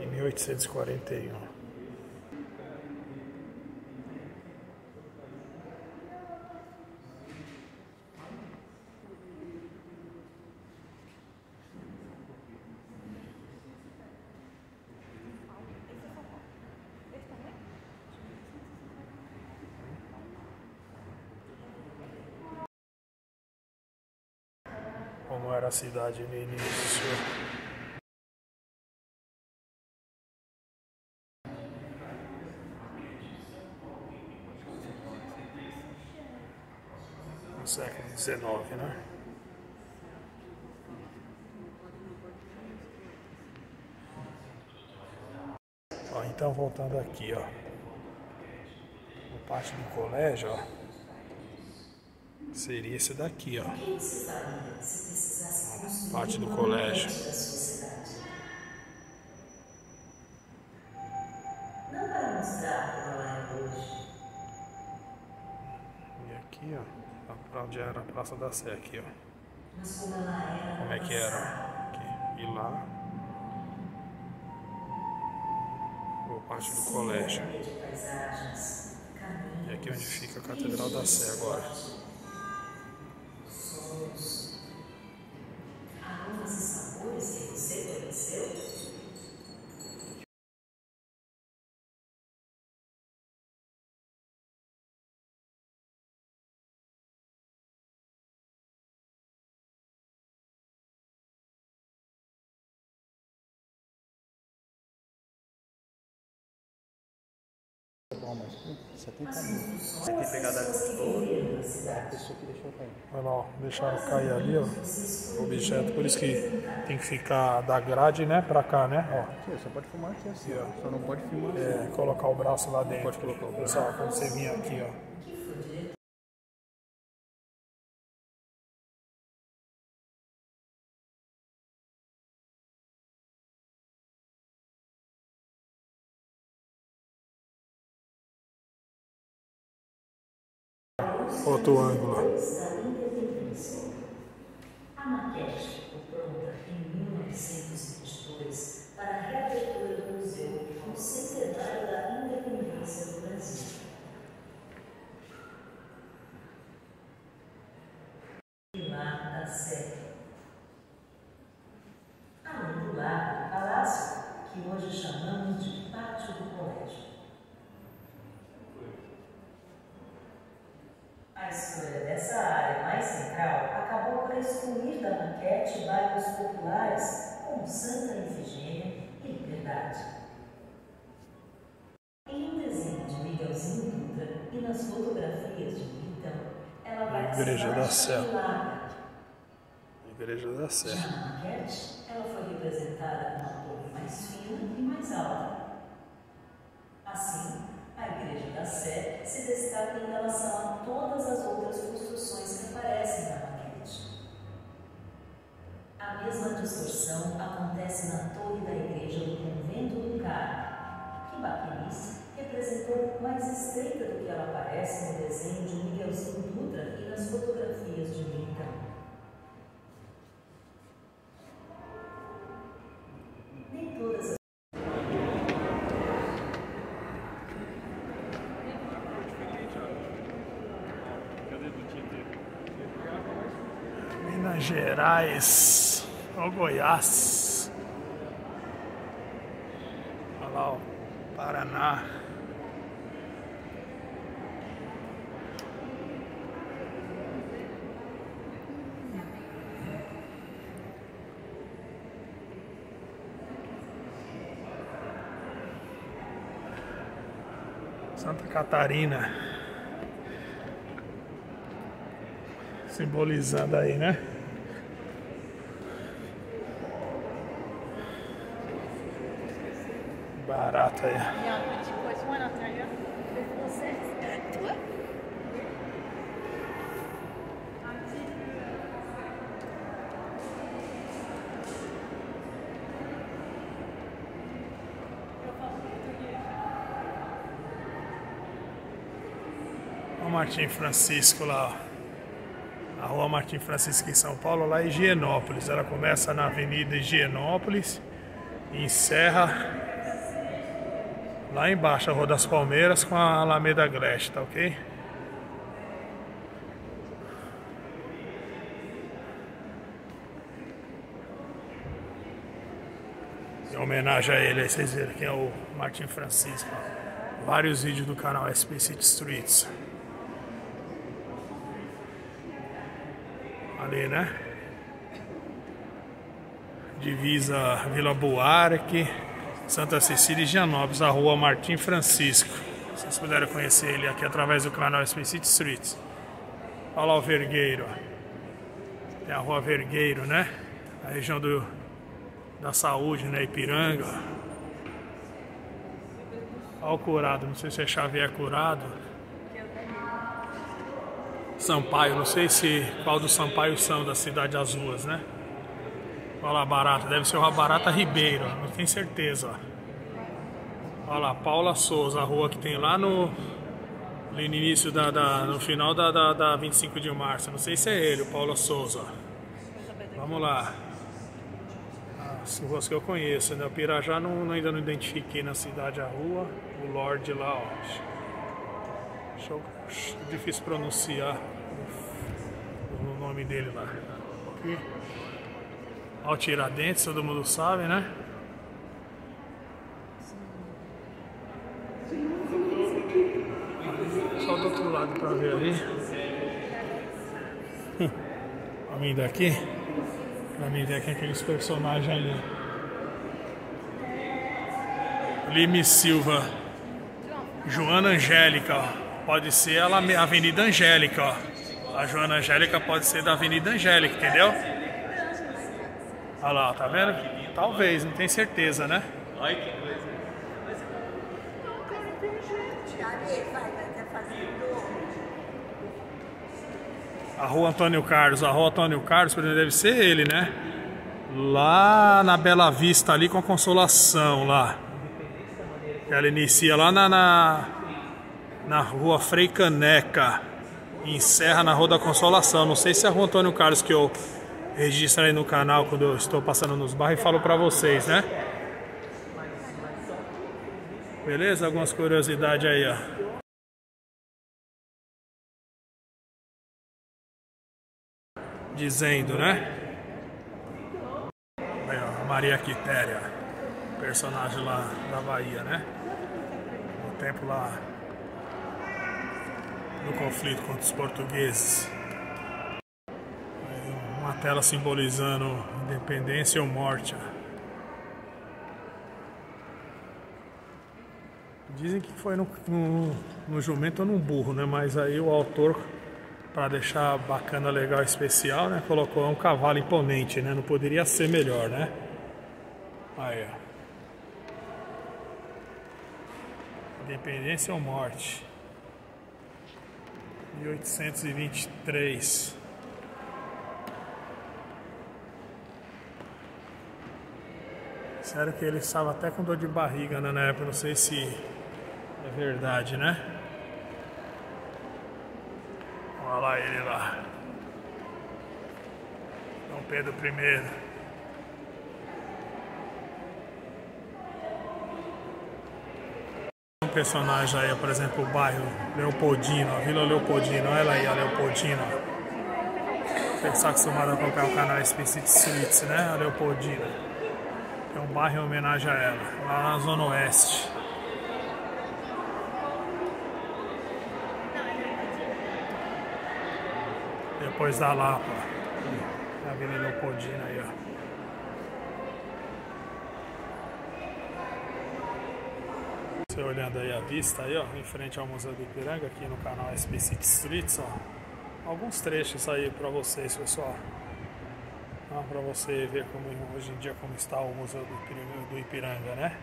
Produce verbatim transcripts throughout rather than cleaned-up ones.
em mil oitocentos e quarenta e um. Como era a cidade no início. No século dezenove, né? Ó, então voltando aqui, ó. No pátio do colégio, ó. Seria esse daqui, ó. Parte do colégio. E aqui, ó, pra onde era a Praça da Sé, aqui, ó. Como é que era? Aqui. E lá. O pátio do colégio. E aqui onde fica a Catedral da Sé agora. Você tem pegada de ouro, a pessoa que deixou cair. Olha lá, ó, deixaram cair ali, ó, o objeto, por isso que tem que ficar da grade, né, pra cá, né, ó. Você pode filmar aqui assim, ó, só não pode filmar assim. É, colocar o braço lá dentro. Pode colocar o braço. Pessoal, quando você vir aqui, ó. Outro ângulo. A maquete ficou pronta em mil novecentos e vinte e dois para a reabertura do museu ao centenário da Independência do Brasil. Pilar da Sé. Além do lado do palácio, que hoje chamamos de Pátio do Colégio. A escolha dessa área mais central acabou por excluir da maquete bairros populares como Santa Efigênia e Liberdade. Em um desenho de Miguelzinho Luta e nas fotografias de Milton, ela vai ser a Igreja da Sé. Já na maquete, ela foi representada com uma torre mais fina e mais alta. Assim, a Igreja da Sé se destaca em relação a todas as outras construções que aparecem na maquete. A mesma distorção acontece na torre da igreja do convento do Carmo, que Baquenice representou mais estreita do que ela aparece no desenho de Miguelzinho Luta e nas fotografias de Lita. Nem todas as Gerais, ao Goiás, olha lá o Paraná, Santa Catarina, simbolizando aí, né? Barata aí. O Martim Francisco lá, ó. A rua Martim Francisco em São Paulo, lá em Higienópolis. Ela começa na Avenida Higienópolis e encerra lá embaixo a Rua das Palmeiras com a Alameda Agreste, tá ok? Em homenagem a ele, aí vocês viram quem é o Martim Francisco. Vários vídeos do canal S P City Streets. Ali, né? Divisa Vila Buarque, Santa Cecília e Gianobis, a Rua Martim Francisco. Vocês puderam conhecer ele aqui através do canal S P City Streets. Olha lá o Vergueiro. Tem a Rua Vergueiro, né? A região do, da saúde, né? Ipiranga. Olha o Curado, não sei se é Xavier Curado. Sampaio, não sei se qual dos Sampaio são, da Cidade das Ruas, né? Olha lá, Barata, deve ser uma Barata Ribeiro, não tenho certeza. Olha lá, Paula Souza, a rua que tem lá no, no início, da, da, no final da, da, da vinte e cinco de março. Não sei se é ele, o Paula Souza. Vamos lá. As ruas que eu conheço, né? O Pirajá não, ainda não identifiquei na cidade a rua. O Lorde lá, ó. Deixa eu, difícil pronunciar o nome dele lá. Aqui. Olha o Tiradentes, todo mundo sabe, né? Só do outro lado pra ver ali. Pra mim daqui. Pra mim daqui aqueles personagens ali. Lima e Silva. Joana Angélica, ó. Pode ser a Avenida Angélica, ó. A Joana Angélica pode ser da Avenida Angélica, entendeu? Olha lá, tá vendo? Talvez, não tem certeza, né? Olha que coisa. A Rua Antônio Carlos, a Rua Antônio Carlos, por exemplo, deve ser ele, né? Lá na Bela Vista, ali com a Consolação, lá. Ela inicia lá na, na, na Rua Frei Caneca e encerra na Rua da Consolação. Não sei se é a Rua Antônio Carlos que eu... Registra aí no canal quando eu estou passando nos bairros e falo pra vocês, né? Beleza? Algumas curiosidades aí, ó. Dizendo, né? Aí, ó, Maria Quitéria, personagem lá da Bahia, né? No tempo lá do conflito contra os portugueses. Uma tela simbolizando Independência ou Morte. Dizem que foi no, no, no jumento ou num burro, né? Mas aí o autor, para deixar bacana, legal, especial, né? Colocou um cavalo imponente, né? Não poderia ser melhor, né? Aí, ó. Independência ou Morte. mil oitocentos e vinte e três. Sério que ele estava até com dor de barriga, né, na época, não sei se é verdade, né? Olha lá ele lá. Dom Pedro I. Um personagem aí, por exemplo, o bairro Leopoldino, a Vila Leopoldino, olha aí a Leopoldina. Você está acostumado a colocar o canal S P City Streets, né? A Leopoldina. É um bairro em homenagem a ela, lá na Zona Oeste. Depois da Lapa, a Vila Leopoldina aí, ó. Você olhando aí a vista aí, ó, em frente ao Museu do Ipiranga, aqui no canal S P City Streets, ó. Alguns trechos aí pra vocês, pessoal. Ah, para você ver como hoje em dia como está o Museu do Ipiranga, do Ipiranga, né?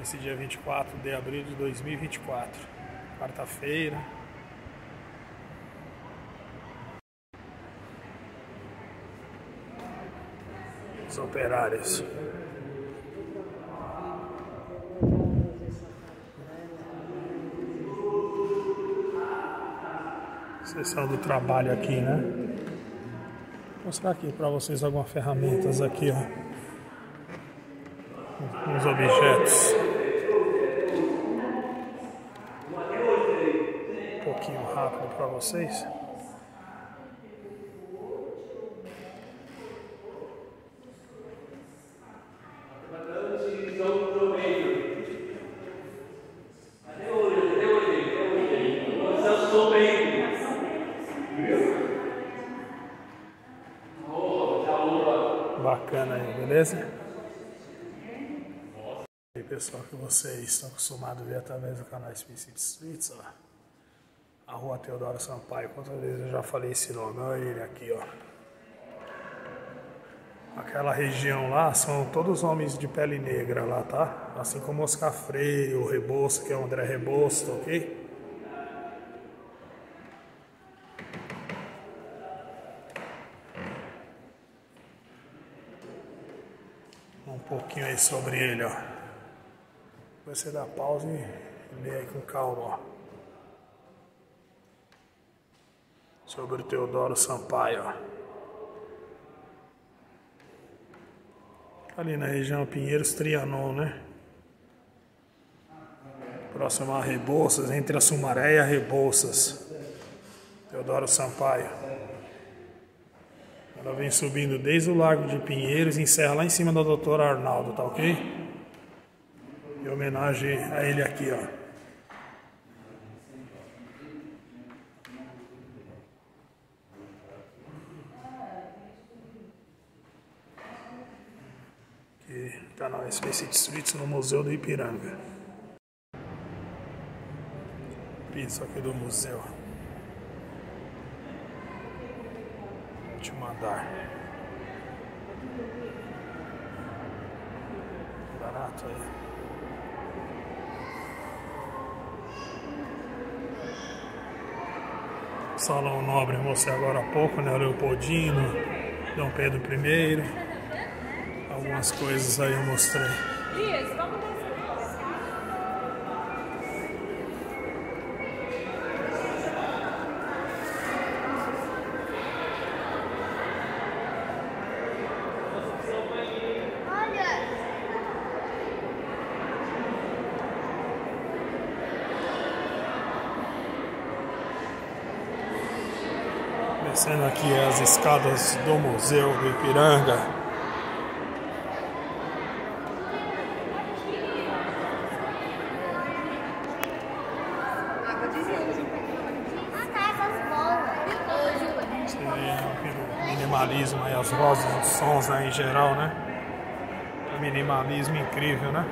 Esse dia vinte e quatro de abril de dois mil e vinte e quatro, quarta-feira. Os operários. Sessão do trabalho aqui, né? Vou mostrar aqui para vocês algumas ferramentas aqui, ó. alguns objetos. Um pouquinho rápido para vocês. Bacana aí, beleza? E aí, pessoal, que vocês estão acostumados a ver através do canal S P City Streets, ó. A rua Teodoro Sampaio, quantas vezes eu já falei esse nome, olha ele aqui, ó. Aquela região lá são todos homens de pele negra lá, tá? Assim como Oscar Freire, o Rebouças, que é o André Rebouças, tá ok? Um pouquinho aí sobre ele, ó. Você dá pausa e lê aí com calma, ó. Sobre o Teodoro Sampaio, ó. Ali na região Pinheiros, Trianon, né? Próximo a Rebouças, entre a Sumaré e a Rebouças. Teodoro Sampaio. Ela vem subindo desde o Largo de Pinheiros e encerra lá em cima da doutora Arnaldo, tá ok? Em homenagem a ele aqui, ó. Aqui, canal S P City Streets no Museu do Ipiranga. Piso aqui do museu. Último andar. Barato aí. Salão Nobre, mostrei agora há pouco, né? Leopoldino, Dom Pedro primeiro. Algumas coisas aí eu mostrei. Descendo aqui as escadas do Museu do Ipiranga. Minimalismo aí, as vozes, os sons aí em geral, né? Um minimalismo incrível, né?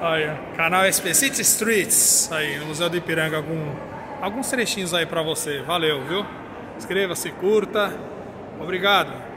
Olha, canal S P City Streets, aí no Museu do Ipiranga, algum, alguns trechinhos aí pra você. Valeu, viu? Inscreva-se, curta. Obrigado.